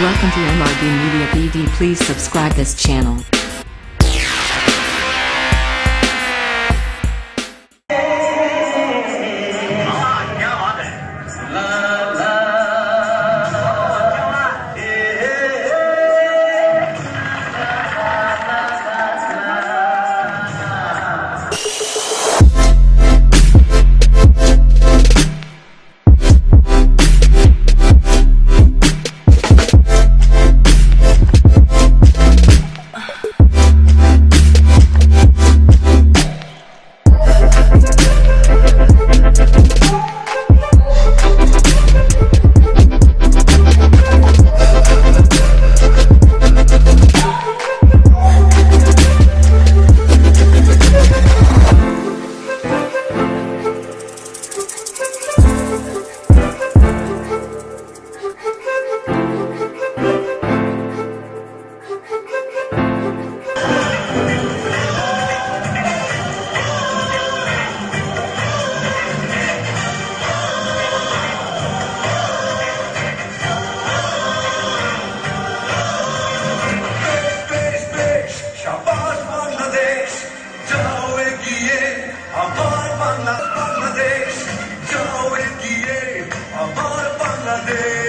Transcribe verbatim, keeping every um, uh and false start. Welcome to M R D Media B D. Please subscribe this channel. Bangladesh, Jao India, Amar Bangladesh.